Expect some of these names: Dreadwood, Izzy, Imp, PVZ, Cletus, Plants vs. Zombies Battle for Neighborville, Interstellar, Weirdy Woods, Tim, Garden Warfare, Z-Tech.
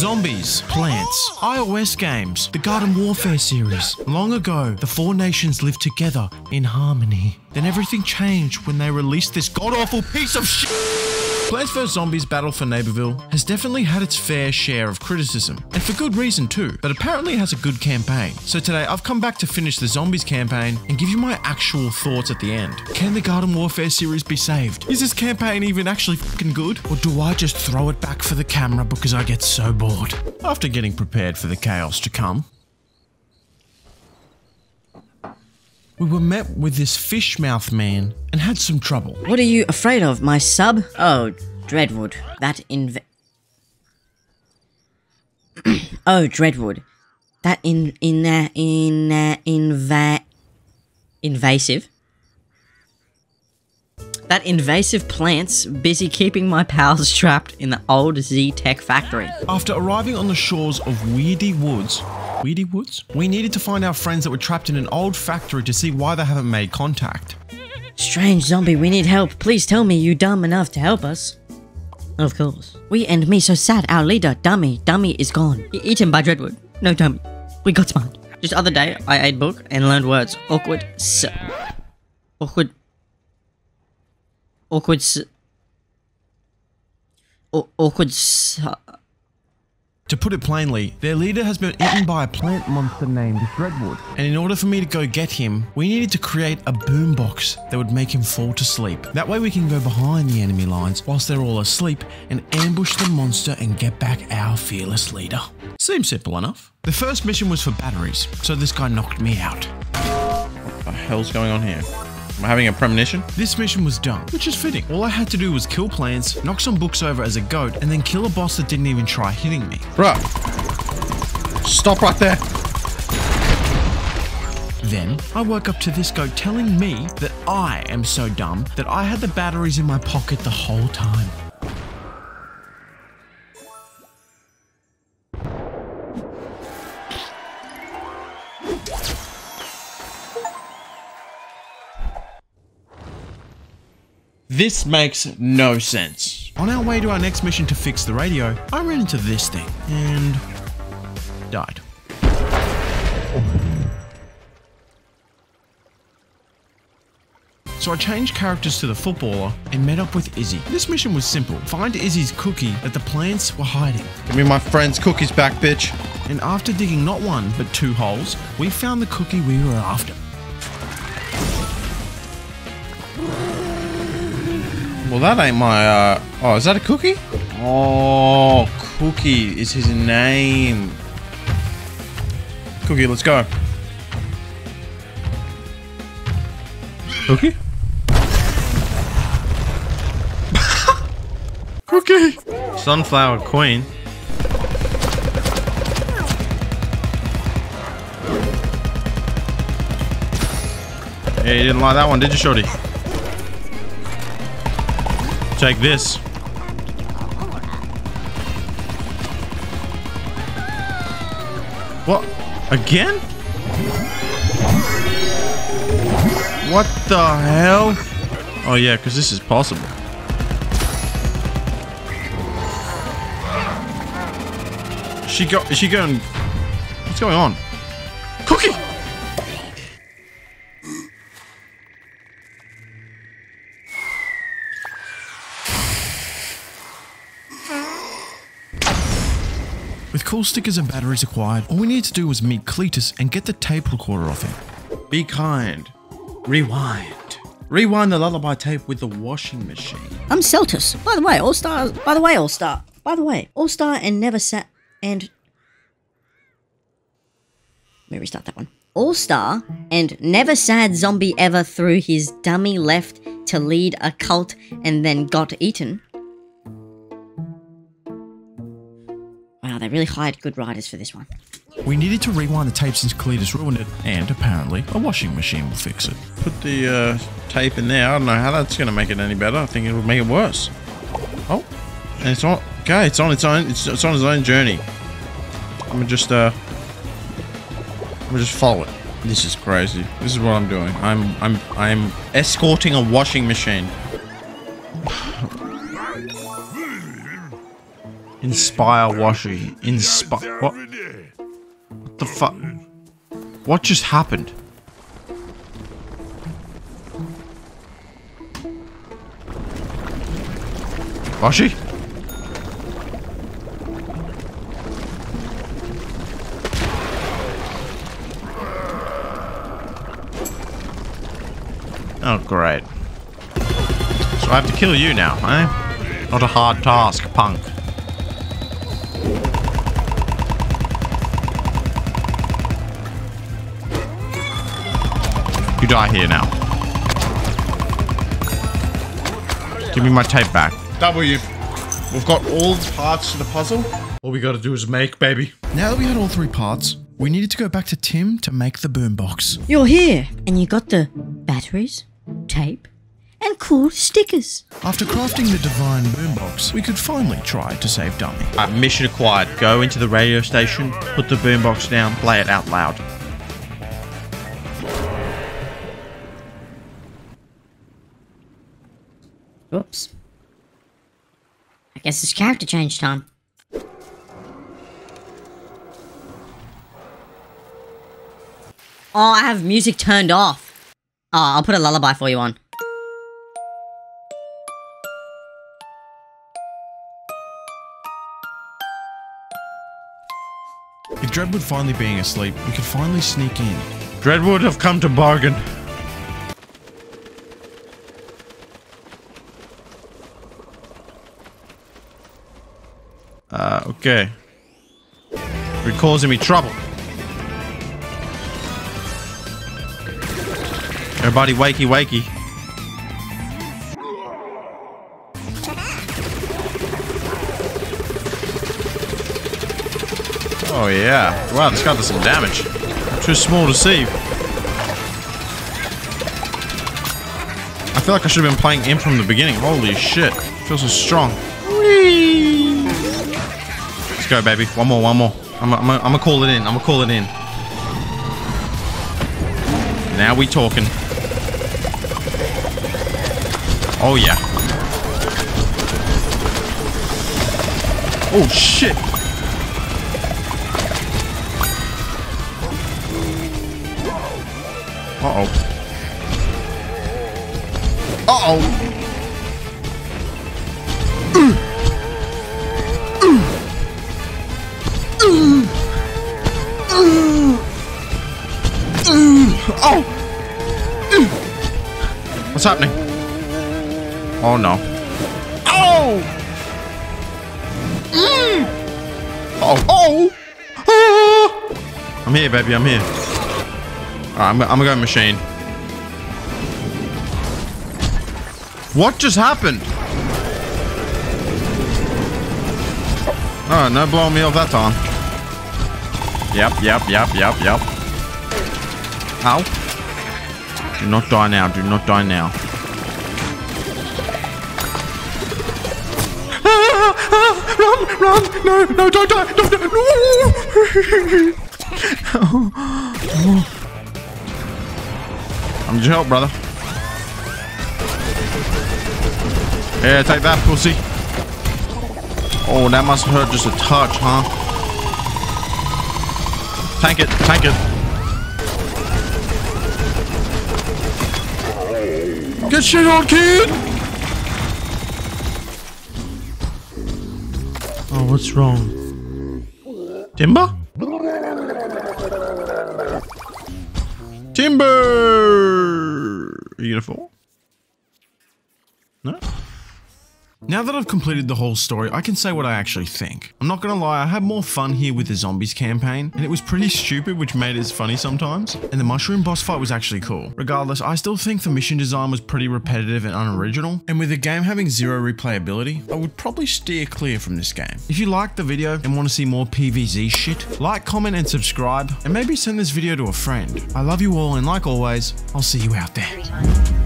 Zombies, Plants, iOS games, the Garden Warfare series. Long ago, the four nations lived together in harmony. Then everything changed when they released this god-awful piece of shit. Plants vs. Zombies Battle for Neighborville has definitely had its fair share of criticism, and for good reason too, but apparently has a good campaign. So today I've come back to finish the Zombies campaign and give you my actual thoughts at the end. Can the Garden Warfare series be saved? Is this campaign even actually fucking good? Or do I just throw it back for the camera because I get so bored? After getting prepared for the chaos to come, we were met with this fish mouth man and had some trouble. What are you afraid of, my sub? Oh, Dreadwood. That invasive plant's busy keeping my pals trapped in the old Z-Tech factory. After arriving on the shores of Weirdy Woods, we needed to find our friends that were trapped in an old factory to see why they haven't made contact. Strange zombie, we need help. Please tell me you dumb enough to help us. Of course. We and me so sad, our leader, Dummy is gone. Eaten by Dreadwood. No, Dummy. We got smart. Just other day, I ate book and learned words. Awkward. To put it plainly, their leader has been eaten by a plant monster named Dreadwood, and in order for me to go get him, we needed to create a boombox that would make him fall to sleep. That way we can go behind the enemy lines whilst they're all asleep and ambush the monster and get back our fearless leader. Seems simple enough. The first mission was for batteries, so this guy knocked me out. What the hell's going on here? Am I having a premonition? This mission was done, which is fitting. All I had to do was kill plants, knock some books over as a goat, and then kill a boss that didn't even try hitting me. Bruh. Stop right there. Then, I woke up to this goat telling me that I am so dumb that I had the batteries in my pocket the whole time. This makes no sense. On our way to our next mission to fix the radio, I ran into this thing and died. So I changed characters to the footballer and met up with Izzy. This mission was simple. Find Izzy's cookie that the plants were hiding. Give me my friend's cookies back, bitch. And after digging not one, but two holes, we found the cookie we were after. Well, that ain't my, oh, is that a cookie? Oh, Cookie is his name. Cookie, let's go. Cookie? Cookie! Sunflower Queen. Yeah, you didn't like that one, did you, shorty? Take this. What? Again? What the hell? Oh yeah, because this is possible. Is she going? What's going on? Cookie! With cool stickers and batteries acquired, all we needed to do was meet Cletus and get the tape recorder off him. Be kind. Rewind. Rewind the lullaby tape with the washing machine. I'm Celtus. By the way, All-Star and never sat and... Let me restart that one. All-Star and never sad zombie ever threw his dummy left to lead a cult and then got eaten. They really hired good writers for this one. We needed to rewind the tape since Cletus ruined it, and apparently a washing machine will fix it. Put the tape in there. I don't know how that's going to make it any better. I think it would make it worse. Oh, and it's on. Okay, it's on its own. It's on its own journey. I'm gonna just follow it. This is crazy. This is what I'm doing. I'm escorting a washing machine. Inspire Washi. Inspire. What? What the fuck? What just happened? Washi? Oh, great. So I have to kill you now, eh? Not a hard task, punk. You die here now. Give me my tape back. W. We've got all the parts to the puzzle. All we gotta do is make, baby. Now that we had all three parts, we needed to go back to Tim to make the boombox. You're here, and you got the batteries, tape, and cool stickers. After crafting the divine boombox, we could finally try to save Dummy. Mission acquired. Go into the radio station, put the boombox down, play it out loud. Whoops. I guess this character change time. Oh, I have music turned off. Oh, I'll put a lullaby for you on. With Dreadwood finally being asleep, we could finally sneak in. Dreadwood, I've come to bargain. Okay. You're causing me trouble. Everybody wakey wakey. Oh yeah. Wow, this guy does some damage. Too small to see. I feel like I should have been playing Imp from the beginning. Holy shit. Feels so strong. Go, baby. One more, one more. I'm gonna call it in. I'm gonna call it in. Now we talking. Oh, yeah. Oh, shit. Uh-oh. Uh-oh. What's happening? Oh no. Oh! Mm. Oh. Oh! Ah. I'm here, baby. I'm here. Alright, I'm gonna go machine. What just happened? Oh, no blowing me off that time. Yep. Ow. Do not die now. Do not die now. Run! No! Don't die! Don't die! No! I need your help, brother. Yeah, take that, pussy. Oh, that must hurt just a touch, huh? Tank it! Tank it! Get shit on, kid! Oh, what's wrong? Timber? Timber! Are you gonna fall? No? Now that I've completed the whole story, I can say what I actually think. I'm not gonna lie, I had more fun here with the zombies campaign, and it was pretty stupid, which made it funny sometimes, and the mushroom boss fight was actually cool. Regardless, I still think the mission design was pretty repetitive and unoriginal, and with the game having zero replayability, I would probably steer clear from this game. If you liked the video and want to see more PVZ shit, like, comment, and subscribe, and maybe send this video to a friend. I love you all, and like always, I'll see you out there.